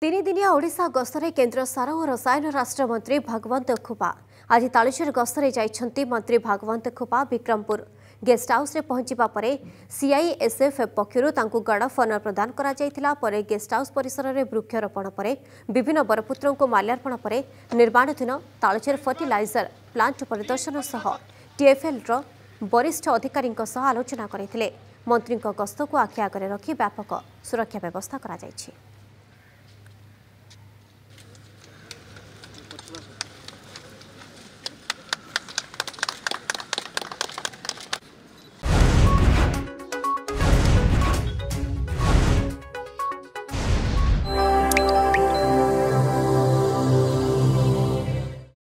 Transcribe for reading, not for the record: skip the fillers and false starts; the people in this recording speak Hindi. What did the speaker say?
तीन दिनिया ओडिशा गस्तरे केंद्र सार और रसायन राष्ट्रमंत्री भगवंत खुबा आज तालचेर गस्तरे जाइछन्ती। मंत्री भगवंत खुबा विक्रमपुर गेस्ट हाउस पहुंचवा पर सीआईएसएफ पक्षर गार्ड ऑफ ऑनर प्रदान कर गेस्ट हाउस परिसर में वृक्षरोपण पर विभिन्न बरपुत्रों को माल्यार्पण पर निर्माणाधीन तालचेर फर्टिलाइजर प्लांट परिदर्शन सह टीएफएल वरिष्ठ अधिकारी आलोचना करते। मंत्री गस्त को आखि आगे रखी व्यापक सुरक्षा व्यवस्था कर।